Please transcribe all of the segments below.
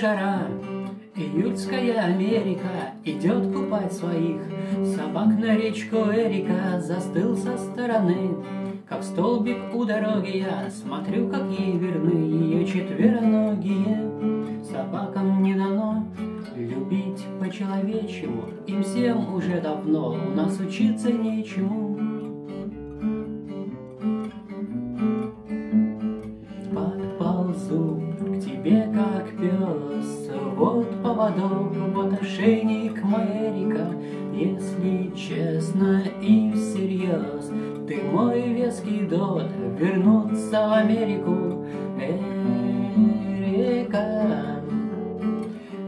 жара, июльская Америка идет купать своих собак на речку Эрика. Застыл со стороны, как столбик у дороги, я смотрю, как ей верны ее четвероногие. Собакам не дано любить по-человечему, им всем уже давно, у нас учиться нечему. Подползу к тебе, как пес, вот поводок, вот ошейник мой, Эрика. Если честно и всерьез, ты мой веский дот, вернуться в Америку, Эрика,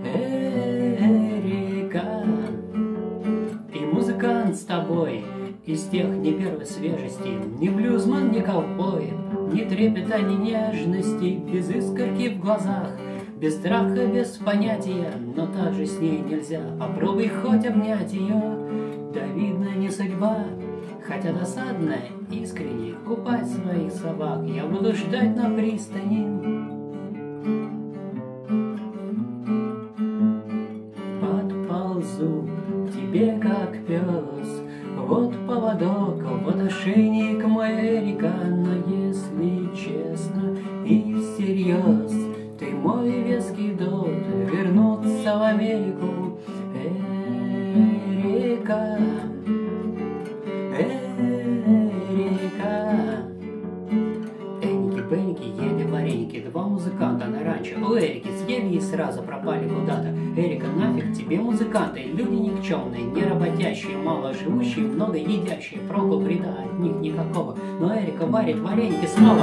Эрика. И музыкант с тобой из тех не первой свежести, ни блюзман, ни ковбой, ни трепета, ни нежности, без искорки в глазах, без страха, без понятия, но так же с ней нельзя. Попробуй хоть обнять ее, да видно, не судьба. Хотя досадно, искренне купать своих собак я буду ждать на пристани. Подползу к тебе, как пес, вот поводок, вот ошейник мой, Эрика. Но если честно и всерьез, ты мой веский дот, вернуться в Америку, Эрика, Эрика. Эники-беники, ели-вареники, два музыканта на ранчо у Эрики, съели и сразу пропали куда-то. Эрика, нафиг тебе музыканты, люди никчемные, неработящие, мало живущие, много едящие, проку вреда от них никакого, но Эрика варит вареники снова.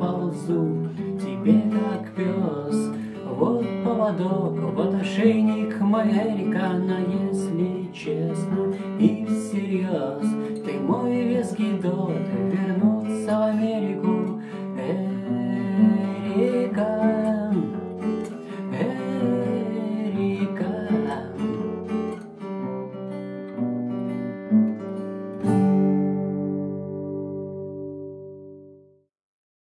Подползу тебе, как пес, вот поводок, вот ошейник мой, Эрика. Но если честно и всерьез, ты мой веский дот,